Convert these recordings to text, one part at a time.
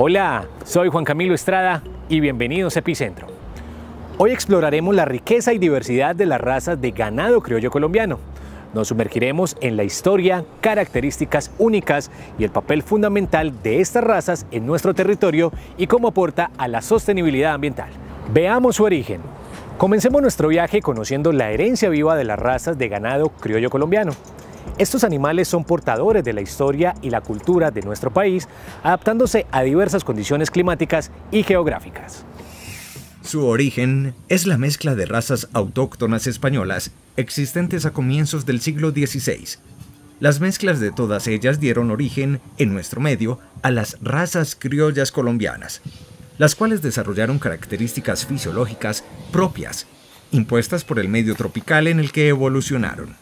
Hola, soy Juan Camilo Estrada y bienvenidos a Epicentro. Hoy exploraremos la riqueza y diversidad de las razas de ganado criollo colombiano. Nos sumergiremos en la historia, características únicas y el papel fundamental de estas razas en nuestro territorio y cómo aporta a la sostenibilidad ambiental. Veamos su origen. Comencemos nuestro viaje conociendo la herencia viva de las razas de ganado criollo colombiano. Estos animales son portadores de la historia y la cultura de nuestro país, adaptándose a diversas condiciones climáticas y geográficas. Su origen es la mezcla de razas autóctonas españolas existentes a comienzos del siglo XVI. Las mezclas de todas ellas dieron origen, en nuestro medio, a las razas criollas colombianas, las cuales desarrollaron características fisiológicas propias, impuestas por el medio tropical en el que evolucionaron.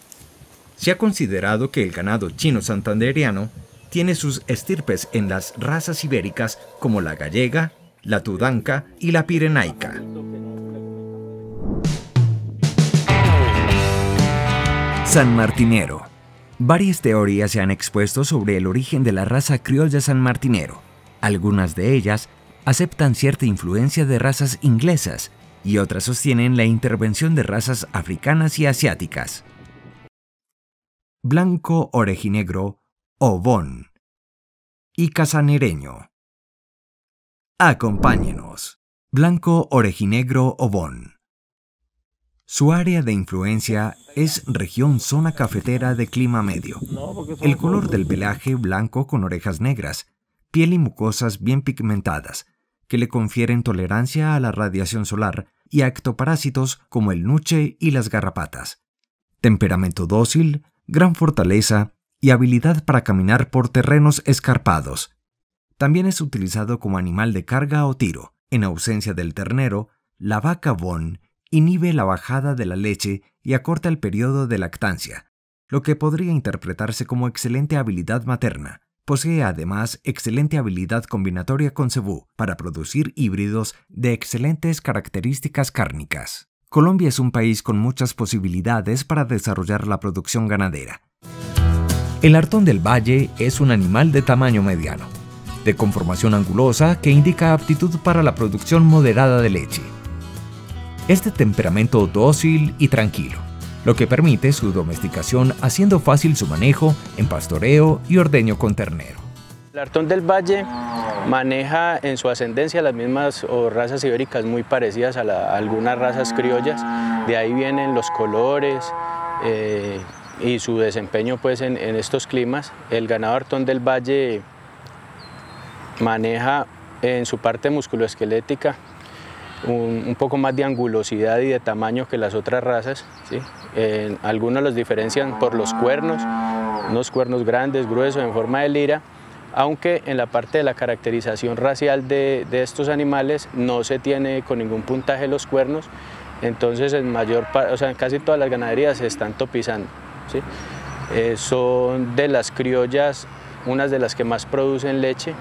Se ha considerado que el ganado chino santandereano tiene sus estirpes en las razas ibéricas como la gallega, la tudanca y la pirenaica. San Martinero. Varias teorías se han expuesto sobre el origen de la raza criolla San Martinero. Algunas de ellas aceptan cierta influencia de razas inglesas y otras sostienen la intervención de razas africanas y asiáticas. Blanco orejinegro o Bon y casanereño. Acompáñenos. Blanco orejinegro o Bon. Su área de influencia es región zona cafetera de clima medio. El color del pelaje blanco con orejas negras, piel y mucosas bien pigmentadas, que le confieren tolerancia a la radiación solar y a ectoparásitos como el nuche y las garrapatas. Temperamento dócil, gran fortaleza y habilidad para caminar por terrenos escarpados. También es utilizado como animal de carga o tiro. En ausencia del ternero, la vaca Bon inhibe la bajada de la leche y acorta el periodo de lactancia, lo que podría interpretarse como excelente habilidad materna. Posee además excelente habilidad combinatoria con cebú para producir híbridos de excelentes características cárnicas. Colombia es un país con muchas posibilidades para desarrollar la producción ganadera. El hartón del valle es un animal de tamaño mediano, de conformación angulosa que indica aptitud para la producción moderada de leche. Es de temperamento dócil y tranquilo, lo que permite su domesticación haciendo fácil su manejo en pastoreo y ordeño con ternero. El hartón del valle maneja en su ascendencia las mismas razas ibéricas muy parecidas a algunas razas criollas, de ahí vienen los colores y su desempeño pues, en estos climas. El ganado hartón del valle maneja en su parte musculoesquelética un poco más de angulosidad y de tamaño que las otras razas, ¿sí? Algunos los diferencian por los cuernos, unos cuernos grandes, gruesos, en forma de lira, aunque en la parte de la caracterización racial de estos animales no se tiene con ningún puntaje los cuernos, entonces en casi todas las ganaderías se están topizando, ¿sí? Son de las criollas unas de las que más producen leche,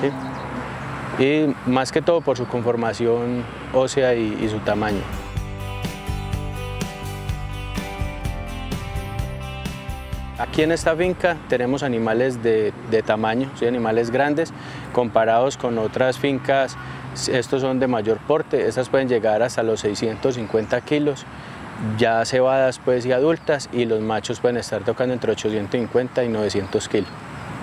¿sí? Y más que todo por su conformación ósea y su tamaño. Aquí en esta finca tenemos animales de tamaño, ¿sí? Animales grandes, comparados con otras fincas, estos son de mayor porte, estas pueden llegar hasta los 650 kilos, ya cebadas pues, y adultas, y los machos pueden estar tocando entre 850 y 900 kilos.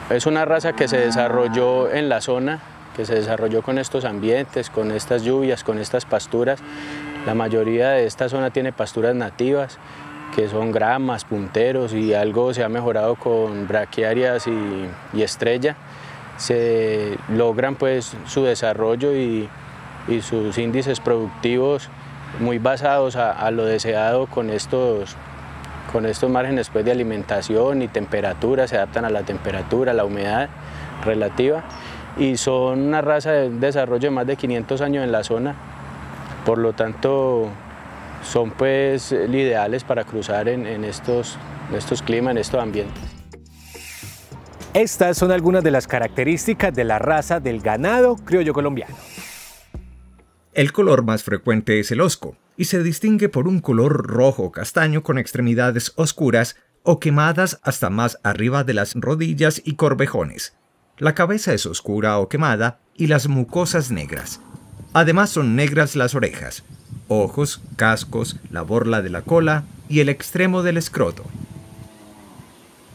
Es una raza que se desarrolló en la zona, que se desarrolló con estos ambientes, con estas lluvias, con estas pasturas. La mayoría de esta zona tiene pasturas nativas, que son gramas, punteros y algo se ha mejorado con braquiarias y estrella. Se logran pues su desarrollo y sus índices productivos muy basados a lo deseado con estos márgenes pues, de alimentación y temperatura, se adaptan a la temperatura, a la humedad relativa y son una raza de desarrollo de más de 500 años en la zona, por lo tanto son pues ideales para cruzar en estos climas, en estos ambientes. Estas son algunas de las características de la raza del ganado criollo colombiano. El color más frecuente es el hosco y se distingue por un color rojo castaño con extremidades oscuras o quemadas hasta más arriba de las rodillas y corvejones. La cabeza es oscura o quemada y las mucosas negras. Además son negras las orejas, ojos, cascos, la borla de la cola y el extremo del escroto.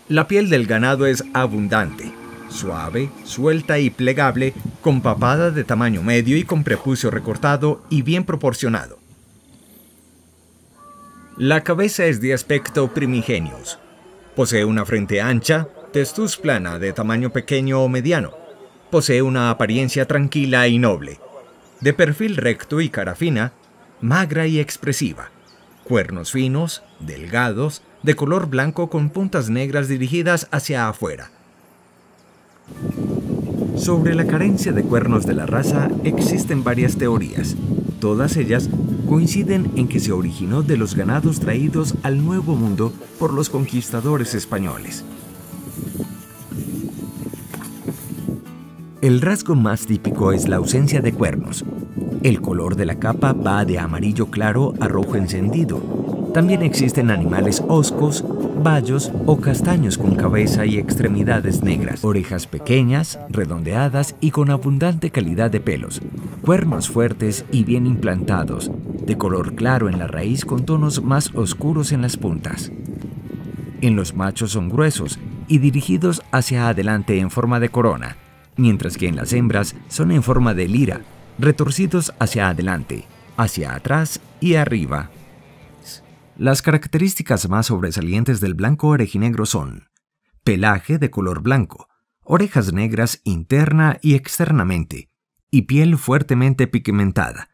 La piel del ganado es abundante, suave, suelta y plegable, con papada de tamaño medio y con prepucio recortado y bien proporcionado. La cabeza es de aspecto primigenios. Posee una frente ancha, testuz plana de tamaño pequeño o mediano. Posee una apariencia tranquila y noble, de perfil recto y cara fina, magra y expresiva. Cuernos finos, delgados, de color blanco con puntas negras dirigidas hacia afuera. Sobre la carencia de cuernos de la raza existen varias teorías. Todas ellas coinciden en que se originó de los ganados traídos al Nuevo Mundo por los conquistadores españoles. El rasgo más típico es la ausencia de cuernos. El color de la capa va de amarillo claro a rojo encendido. También existen animales hoscos, bayos o castaños con cabeza y extremidades negras, orejas pequeñas, redondeadas y con abundante calidad de pelos, cuernos fuertes y bien implantados, de color claro en la raíz con tonos más oscuros en las puntas. En los machos son gruesos y dirigidos hacia adelante en forma de corona, mientras que en las hembras son en forma de lira, retorcidos hacia adelante, hacia atrás y arriba. Las características más sobresalientes del blanco orejinegro son: pelaje de color blanco, orejas negras interna y externamente, y piel fuertemente pigmentada.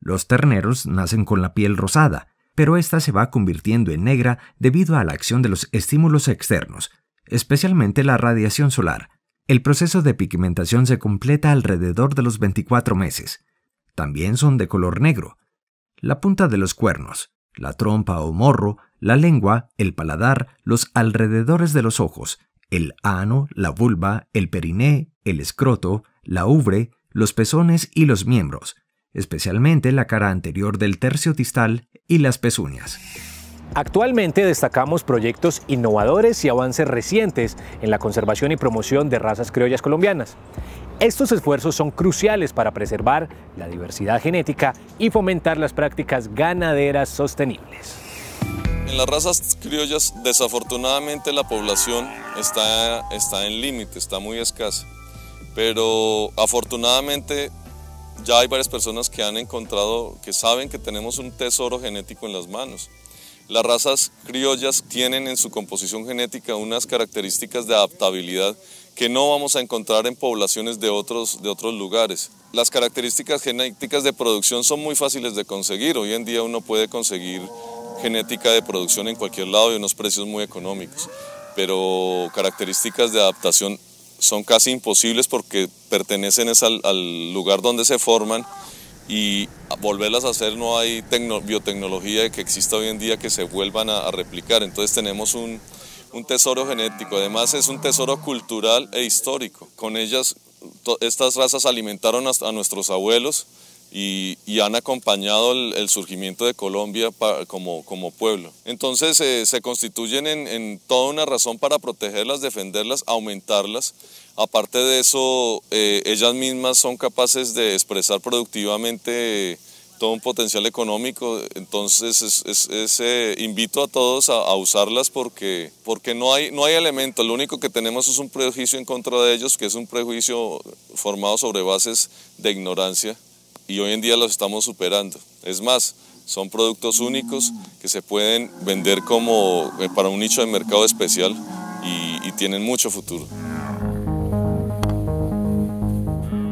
Los terneros nacen con la piel rosada, pero esta se va convirtiendo en negra debido a la acción de los estímulos externos, especialmente la radiación solar. El proceso de pigmentación se completa alrededor de los 24 meses. También son de color negro. La punta de los cuernos, la trompa o morro, la lengua, el paladar, los alrededores de los ojos, el ano, la vulva, el periné, el escroto, la ubre, los pezones y los miembros, especialmente la cara anterior del tercio distal y las pezuñas. Actualmente destacamos proyectos innovadores y avances recientes en la conservación y promoción de razas criollas colombianas. Estos esfuerzos son cruciales para preservar la diversidad genética y fomentar las prácticas ganaderas sostenibles. En las razas criollas, desafortunadamente, la población está en límite, está muy escasa. Pero afortunadamente ya hay varias personas que han encontrado, que saben que tenemos un tesoro genético en las manos. Las razas criollas tienen en su composición genética unas características de adaptabilidad que no vamos a encontrar en poblaciones de otros lugares. Las características genéticas de producción son muy fáciles de conseguir. Hoy en día uno puede conseguir genética de producción en cualquier lado y a unos precios muy económicos, pero características de adaptación son casi imposibles porque pertenecen al lugar donde se forman. Y volverlas a hacer, no hay biotecnología que exista hoy en día que se vuelvan a replicar. Entonces tenemos un tesoro genético, además es un tesoro cultural e histórico. Con ellas, estas razas alimentaron a nuestros abuelos y han acompañado el surgimiento de Colombia como pueblo. Entonces se constituyen en toda una razón para protegerlas, defenderlas, aumentarlas. Aparte de eso, ellas mismas son capaces de expresar productivamente todo un potencial económico. Entonces invito a todos a usarlas porque no hay elementos. Lo único que tenemos es un prejuicio en contra de ellos, que es un prejuicio formado sobre bases de ignorancia. Y hoy en día los estamos superando. Es más, son productos únicos que se pueden vender como para un nicho de mercado especial y tienen mucho futuro.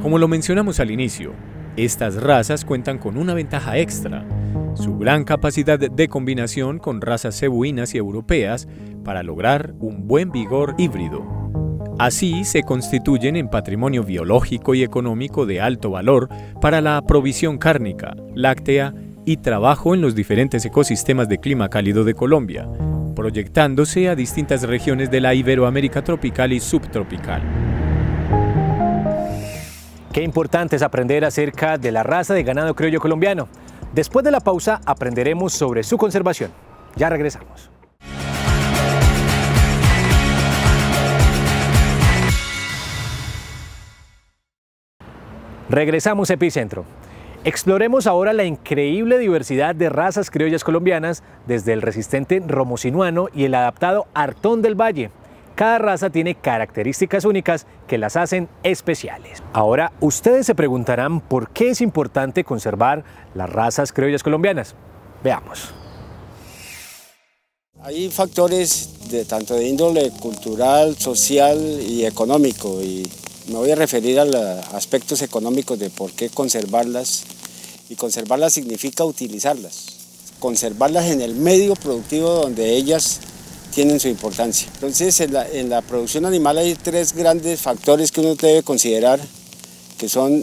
Como lo mencionamos al inicio, estas razas cuentan con una ventaja extra: su gran capacidad de combinación con razas cebuinas y europeas para lograr un buen vigor híbrido. Así se constituyen en patrimonio biológico y económico de alto valor para la provisión cárnica, láctea y trabajo en los diferentes ecosistemas de clima cálido de Colombia, proyectándose a distintas regiones de la Iberoamérica tropical y subtropical. Qué importante es aprender acerca de la raza de ganado criollo colombiano. Después de la pausa aprenderemos sobre su conservación. Ya regresamos. Regresamos a Epicentro. Exploremos ahora la increíble diversidad de razas criollas colombianas, desde el resistente romosinuano y el adaptado Hartón del Valle. Cada raza tiene características únicas que las hacen especiales. Ahora, ustedes se preguntarán por qué es importante conservar las razas criollas colombianas. Veamos. Hay factores tanto de índole cultural, social y económico, y me voy a referir a los aspectos económicos de por qué conservarlas. Y conservarlas significa utilizarlas, conservarlas en el medio productivo donde ellas tienen su importancia. Entonces, en la producción animal hay tres grandes factores que uno debe considerar, que son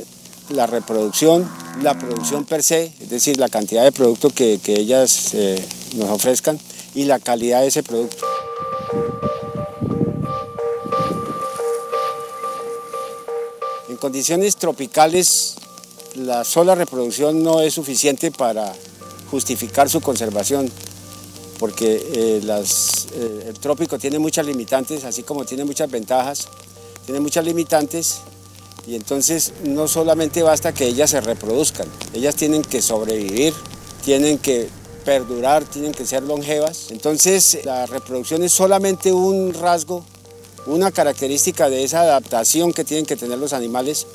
la reproducción, la producción per se, es decir, la cantidad de producto que ellas nos ofrezcan, y la calidad de ese producto. En condiciones tropicales, la sola reproducción no es suficiente para justificar su conservación, porque el trópico tiene muchas limitantes, así como tiene muchas ventajas, tiene muchas limitantes, y entonces no solamente basta que ellas se reproduzcan, ellas tienen que sobrevivir, tienen que perdurar, tienen que ser longevas. Entonces la reproducción es solamente un rasgo, una característica de esa adaptación que tienen que tener los animales,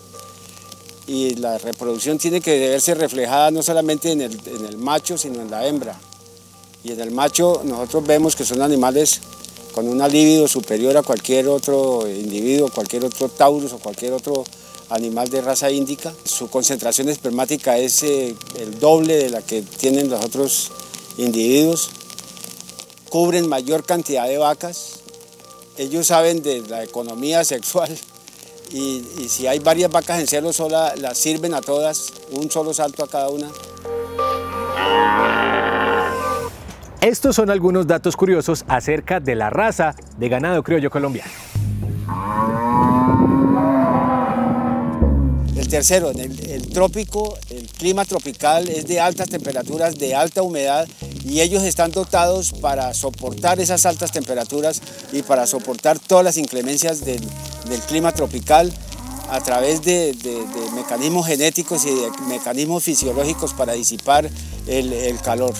y la reproducción tiene que verse reflejada no solamente en el macho, sino en la hembra. Y en el macho nosotros vemos que son animales con una libido superior a cualquier otro individuo, cualquier otro taurus o cualquier otro animal de raza índica. Su concentración espermática es el doble de la que tienen los otros individuos. Cubren mayor cantidad de vacas. Ellos saben de la economía sexual. Y si hay varias vacas en celo, sola, las sirven a todas, un solo salto a cada una. Estos son algunos datos curiosos acerca de la raza de ganado criollo colombiano. El tercero, el trópico, el clima tropical es de altas temperaturas, de alta humedad, y ellos están dotados para soportar esas altas temperaturas y para soportar todas las inclemencias del clima tropical a través de mecanismos genéticos y de mecanismos fisiológicos para disipar el calor.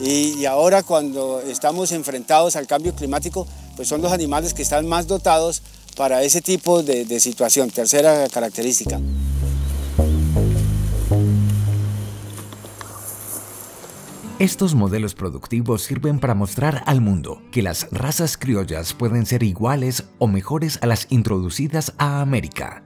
Y ahora, cuando estamos enfrentados al cambio climático, pues son los animales que están más dotados para ese tipo de situación. Tercera característica. Estos modelos productivos sirven para mostrar al mundo que las razas criollas pueden ser iguales o mejores a las introducidas a América.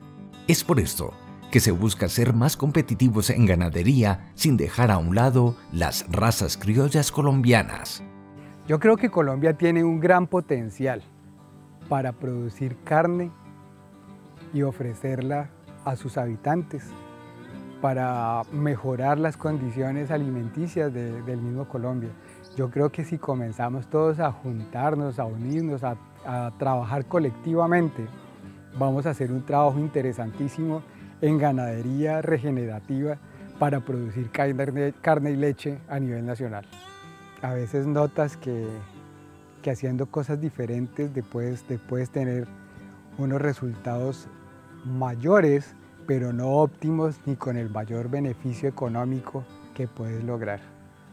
Es por esto que se busca ser más competitivos en ganadería sin dejar a un lado las razas criollas colombianas. Yo creo que Colombia tiene un gran potencial para producir carne y ofrecerla a sus habitantes, para mejorar las condiciones alimenticias del mismo Colombia. Yo creo que si comenzamos todos a juntarnos, a unirnos, a trabajar colectivamente, vamos a hacer un trabajo interesantísimo en ganadería regenerativa para producir carne y leche a nivel nacional. A veces notas que haciendo cosas diferentes puedes tener unos resultados mayores, pero no óptimos ni con el mayor beneficio económico que puedes lograr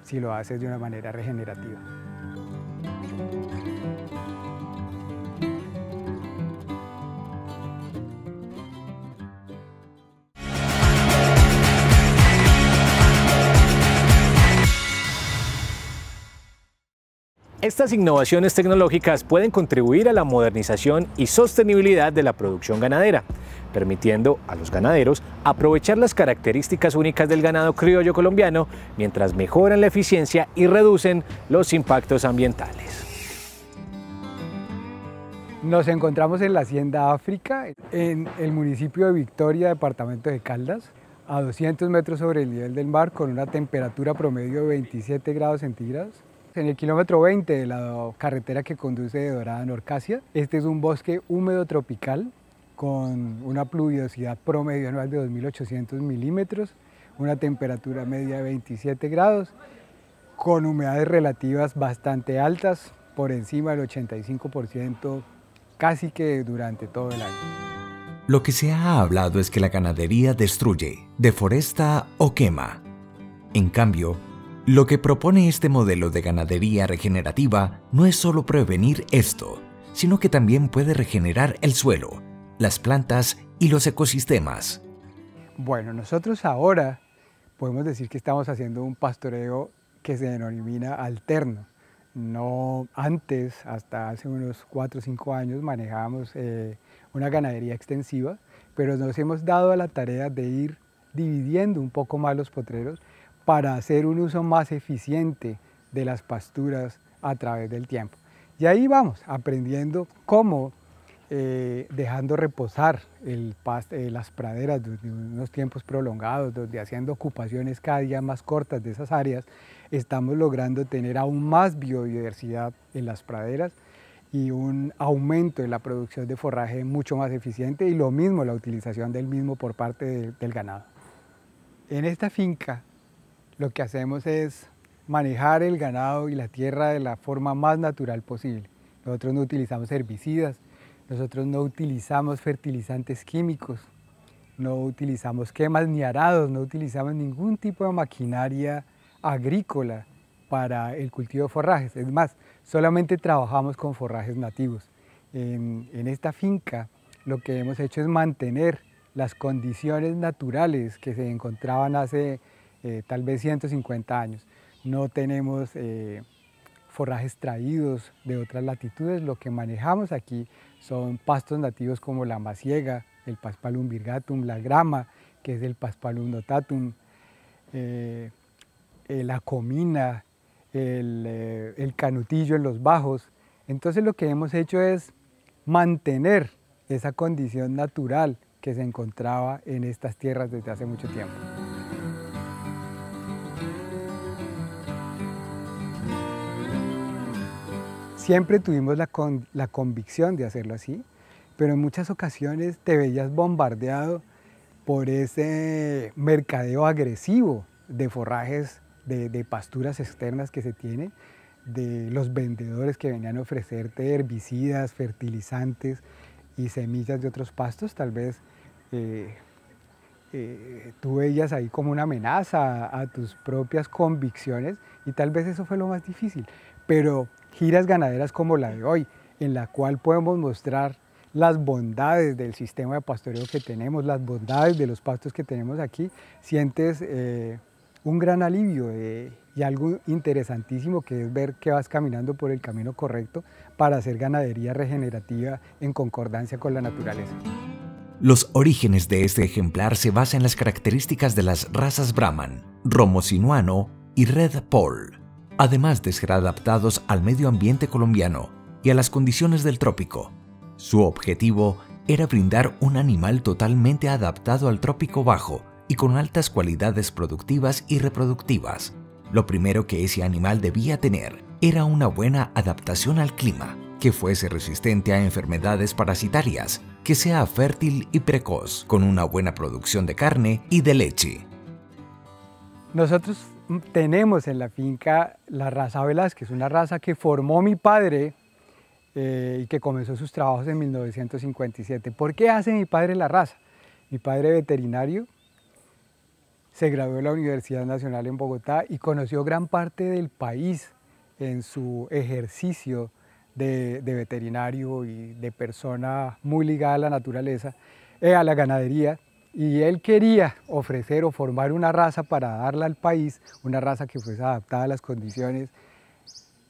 si lo haces de una manera regenerativa. Estas innovaciones tecnológicas pueden contribuir a la modernización y sostenibilidad de la producción ganadera, permitiendo a los ganaderos aprovechar las características únicas del ganado criollo colombiano mientras mejoran la eficiencia y reducen los impactos ambientales. Nos encontramos en la Hacienda África, en el municipio de Victoria, departamento de Caldas, a 200 metros sobre el nivel del mar, con una temperatura promedio de 27 grados centígrados. En el kilómetro 20 de la carretera que conduce de Dorada a Norcasia, este es un bosque húmedo tropical con una pluviosidad promedio anual de 2.800 milímetros, una temperatura media de 27 grados, con humedades relativas bastante altas, por encima del 85% casi que durante todo el año. Lo que se ha hablado es que la ganadería destruye, deforesta o quema. En cambio, lo que propone este modelo de ganadería regenerativa no es solo prevenir esto, sino que también puede regenerar el suelo, las plantas y los ecosistemas. Bueno, nosotros ahora podemos decir que estamos haciendo un pastoreo que se denomina alterno. No antes, hasta hace unos 4 o 5 años, manejábamos una ganadería extensiva, pero nos hemos dado a la tarea de ir dividiendo un poco más los potreros para hacer un uso más eficiente de las pasturas a través del tiempo. Y ahí vamos aprendiendo cómo, dejando reposar las praderas durante unos tiempos prolongados, donde haciendo ocupaciones cada día más cortas de esas áreas, estamos logrando tener aún más biodiversidad en las praderas y un aumento en la producción de forraje mucho más eficiente, y lo mismo la utilización del mismo por parte del ganado. En esta finca lo que hacemos es manejar el ganado y la tierra de la forma más natural posible. Nosotros no utilizamos herbicidas, nosotros no utilizamos fertilizantes químicos, no utilizamos quemas ni arados, no utilizamos ningún tipo de maquinaria agrícola para el cultivo de forrajes. Es más, solamente trabajamos con forrajes nativos. En esta finca lo que hemos hecho es mantener las condiciones naturales que se encontraban hace tal vez 150 años. No tenemos forrajes traídos de otras latitudes. Lo que manejamos aquí son pastos nativos como la maciega, el Paspalum virgatum, la grama, que es el Paspalum notatum, la comina, el canutillo en los bajos. Entonces lo que hemos hecho es mantener esa condición natural que se encontraba en estas tierras desde hace mucho tiempo. Siempre tuvimos la convicción de hacerlo así, pero en muchas ocasiones te veías bombardeado por ese mercadeo agresivo de forrajes, de pasturas externas que se tiene, de los vendedores que venían a ofrecerte herbicidas, fertilizantes y semillas de otros pastos. Tal vez tú veías ahí como una amenaza a tus propias convicciones, y tal vez eso fue lo más difícil. Pero giras ganaderas como la de hoy, en la cual podemos mostrar las bondades del sistema de pastoreo que tenemos, las bondades de los pastos que tenemos aquí, sientes un gran alivio y algo interesantísimo, que es ver que vas caminando por el camino correcto para hacer ganadería regenerativa en concordancia con la naturaleza. Los orígenes de este ejemplar se basan en las características de las razas Brahman, Romosinuano y Red Poll, además de ser adaptados al medio ambiente colombiano y a las condiciones del trópico. Su objetivo era brindar un animal totalmente adaptado al trópico bajo y con altas cualidades productivas y reproductivas. Lo primero que ese animal debía tener era una buena adaptación al clima, que fuese resistente a enfermedades parasitarias, que sea fértil y precoz, con una buena producción de carne y de leche. Nosotros tenemos en la finca la raza Velázquez, una raza que formó mi padre y que comenzó sus trabajos en 1957. ¿Por qué hace mi padre la raza? Mi padre, veterinario, se graduó en la Universidad Nacional en Bogotá y conoció gran parte del país en su ejercicio de veterinario y de persona muy ligada a la naturaleza, a la ganadería. Y él quería ofrecer o formar una raza para darla al país, una raza que fuese adaptada a las condiciones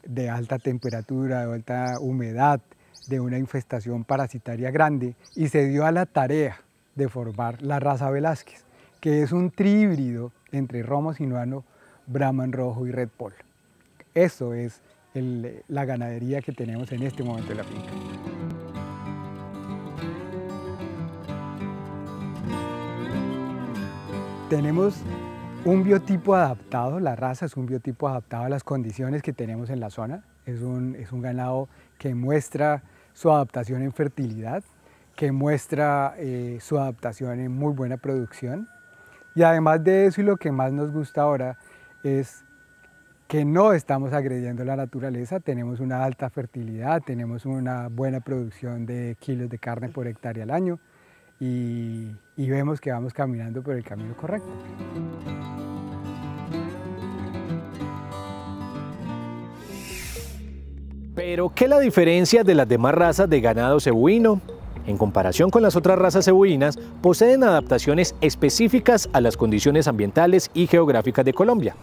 de alta temperatura, de alta humedad, de una infestación parasitaria grande, y se dio a la tarea de formar la raza Velázquez, que es un tríhíbrido entre Romosinuano, Brahman rojo y Red Poll. Eso es la ganadería que tenemos en este momento en la finca. Tenemos un biotipo adaptado, la raza es un biotipo adaptado a las condiciones que tenemos en la zona. Es un ganado que muestra su adaptación en fertilidad, que muestra su adaptación en muy buena producción. Y además de eso, y lo que más nos gusta ahora, es que no estamos agrediendo la naturaleza. Tenemos una alta fertilidad, tenemos una buena producción de kilos de carne por hectárea al año. y vemos que vamos caminando por el camino correcto. Pero, ¿qué la diferencia de las demás razas de ganado cebuino? En comparación con las otras razas cebuinas, poseen adaptaciones específicas a las condiciones ambientales y geográficas de Colombia.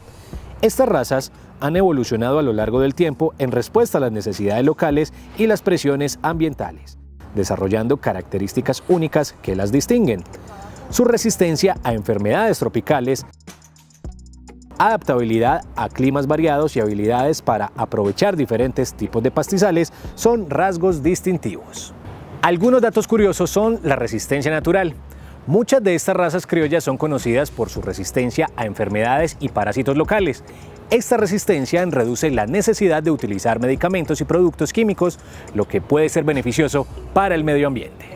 Estas razas han evolucionado a lo largo del tiempo en respuesta a las necesidades locales y las presiones ambientales, desarrollando características únicas que las distinguen. Su resistencia a enfermedades tropicales, adaptabilidad a climas variados y habilidades para aprovechar diferentes tipos de pastizales son rasgos distintivos. Algunos datos curiosos son la resistencia natural. Muchas de estas razas criollas son conocidas por su resistencia a enfermedades y parásitos locales. Esta resistencia reduce la necesidad de utilizar medicamentos y productos químicos, lo que puede ser beneficioso para el medio ambiente.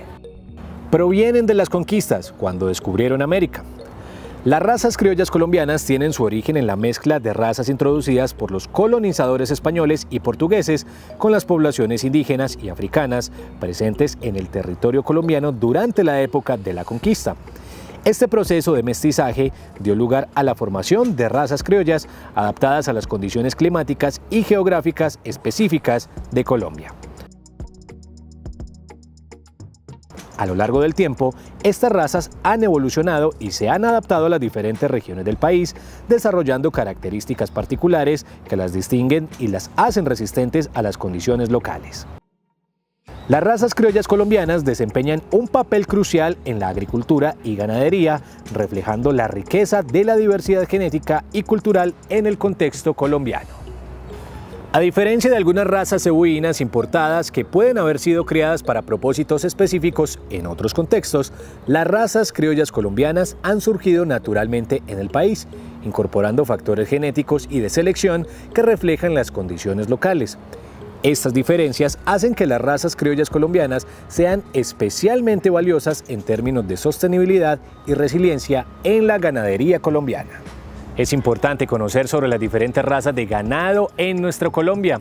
Provienen de las conquistas, cuando descubrieron América. Las razas criollas colombianas tienen su origen en la mezcla de razas introducidas por los colonizadores españoles y portugueses con las poblaciones indígenas y africanas presentes en el territorio colombiano durante la época de la conquista. Este proceso de mestizaje dio lugar a la formación de razas criollas adaptadas a las condiciones climáticas y geográficas específicas de Colombia. A lo largo del tiempo, estas razas han evolucionado y se han adaptado a las diferentes regiones del país, desarrollando características particulares que las distinguen y las hacen resistentes a las condiciones locales. Las razas criollas colombianas desempeñan un papel crucial en la agricultura y ganadería, reflejando la riqueza de la diversidad genética y cultural en el contexto colombiano. A diferencia de algunas razas cebuinas importadas que pueden haber sido criadas para propósitos específicos en otros contextos, las razas criollas colombianas han surgido naturalmente en el país, incorporando factores genéticos y de selección que reflejan las condiciones locales. Estas diferencias hacen que las razas criollas colombianas sean especialmente valiosas en términos de sostenibilidad y resiliencia en la ganadería colombiana. Es importante conocer sobre las diferentes razas de ganado en nuestra Colombia.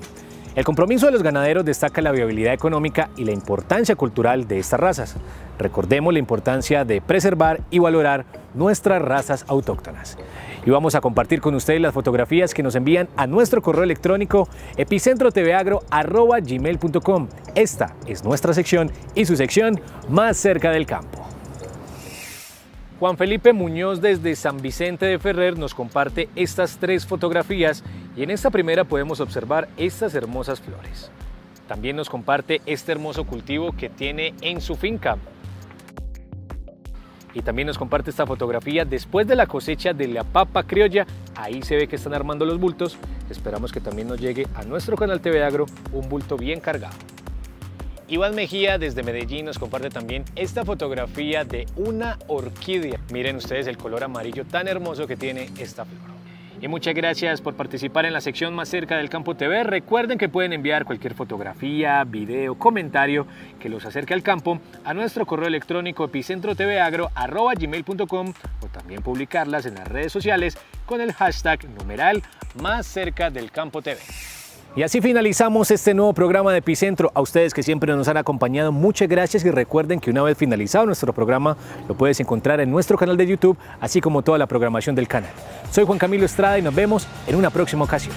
El compromiso de los ganaderos destaca la viabilidad económica y la importancia cultural de estas razas. Recordemos la importancia de preservar y valorar nuestras razas autóctonas. Y vamos a compartir con ustedes las fotografías que nos envían a nuestro correo electrónico epicentrotvagro@gmail.com. Esta es nuestra sección y su sección Más cerca del campo. Juan Felipe Muñoz desde San Vicente de Ferrer nos comparte estas tres fotografías y en esta primera podemos observar estas hermosas flores. También nos comparte este hermoso cultivo que tiene en su finca. Y también nos comparte esta fotografía después de la cosecha de la papa criolla. Ahí se ve que están armando los bultos. Esperamos que también nos llegue a nuestro canal TvAgro un bulto bien cargado. Iván Mejía desde Medellín nos comparte también esta fotografía de una orquídea. Miren ustedes el color amarillo tan hermoso que tiene esta flor. Y muchas gracias por participar en la sección Más cerca del campo TV. Recuerden que pueden enviar cualquier fotografía, video, comentario que los acerque al campo a nuestro correo electrónico epicentrotvagro@gmail.com o también publicarlas en las redes sociales con el hashtag numeral Más cerca del campo TV. Y así finalizamos este nuevo programa de Epicentro. A ustedes que siempre nos han acompañado, muchas gracias y recuerden que una vez finalizado nuestro programa lo puedes encontrar en nuestro canal de YouTube, así como toda la programación del canal. Soy Juan Camilo Estrada y nos vemos en una próxima ocasión.